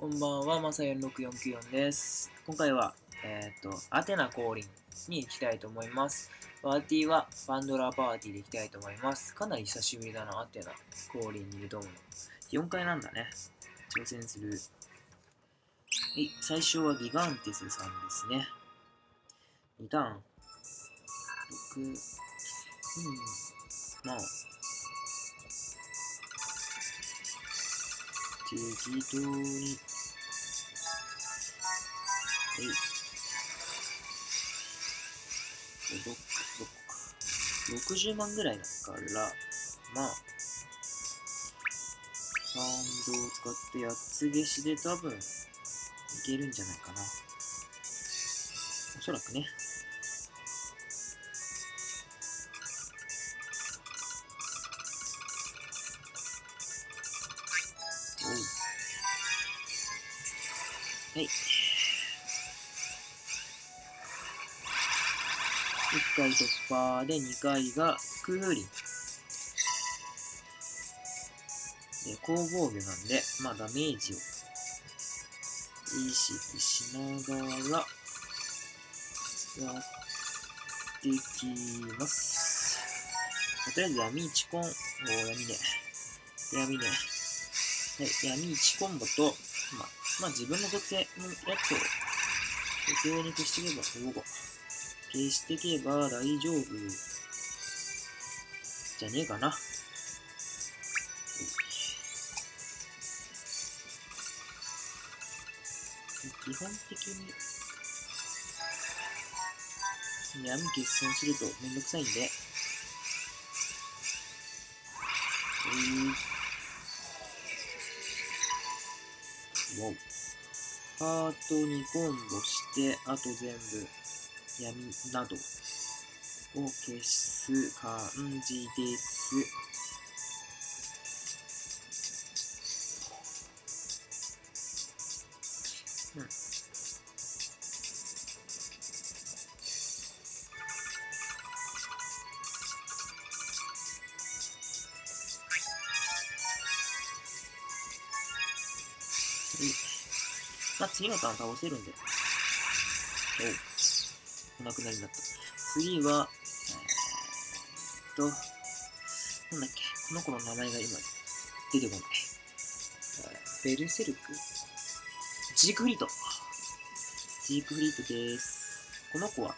こんばんは、まさ46494です。今回は、アテナ降臨に行きたいと思います。パーティーはパンドラパーティーで行きたいと思います。かなり久しぶりだな、アテナ降臨に挑むの。4回なんだね。挑戦する。はい、最初はギガンテスさんですね。2ターン。6、7、適当に。えい。60万ぐらいだから、まあ、サンドを使ってやつ消しで多分、いけるんじゃないかな。おそらくね。はい、1回突破で2回がクーリンで攻防魚なんで、まあ、ダメージを意識しながらやっていきます。とりあえず闇1コンボ、闇ね、はい、闇1コンボとまあ自分の属性のやつを適当に消していけば、消していけば大丈夫じゃねえかな。基本的に闇欠損するとめんどくさいんで。ハートにコンボして、あと全部闇などを消す感じです。まあ、次のターン倒せるんで。お亡くなりになった。次は、なんだっけ、この子の名前が今出てこない。ベルセルク？ジークフリートです。この子は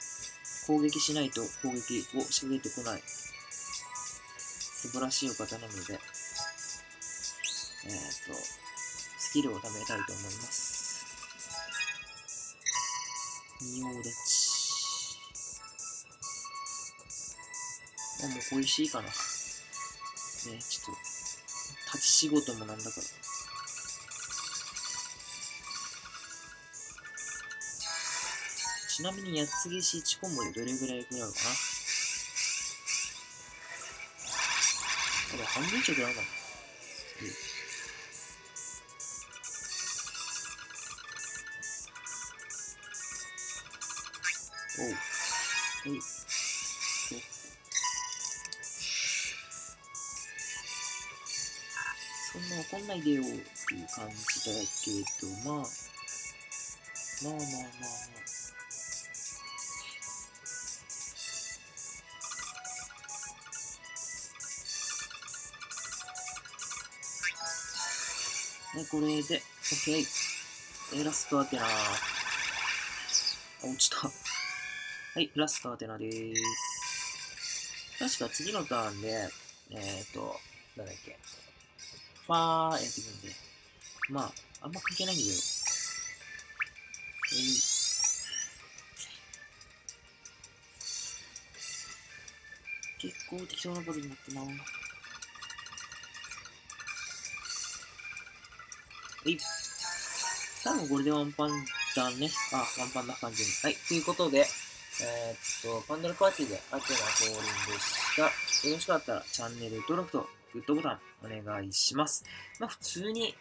攻撃しないと攻撃を仕掛けてこない。素晴らしいお方なので、スキルを貯めたいと思います。仁王立ち。あ、もう小石いいかな。ね、ちょっと、立ち仕事もなんだから。ちなみに、やつ消し1コンボでどれぐらい食らうかな。あれ、半分以上食らうかな。おう、はい、そんな怒んないでよっていう感じだけど、まあ。で、これで、OK。ラストアテナー。あ、落ちた。はい、ラストアテナでーす。確か次のターンで、ファーやってくるんで、まあ、あんま関係ないんだけど。結構適当なことになってな。多分これでワンパンだね。あ、ワンパンな感じに。はい、ということで、パンドラパーティーでアテナ降臨でした。よろしかったらチャンネル登録とグッドボタンお願いします。まあ普通に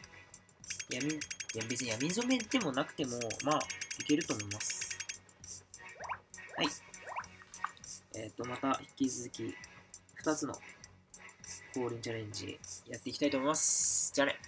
別に闇染めでもなくても、まあいけると思います。はい。また引き続き2つの降臨チャレンジやっていきたいと思います。じゃあね。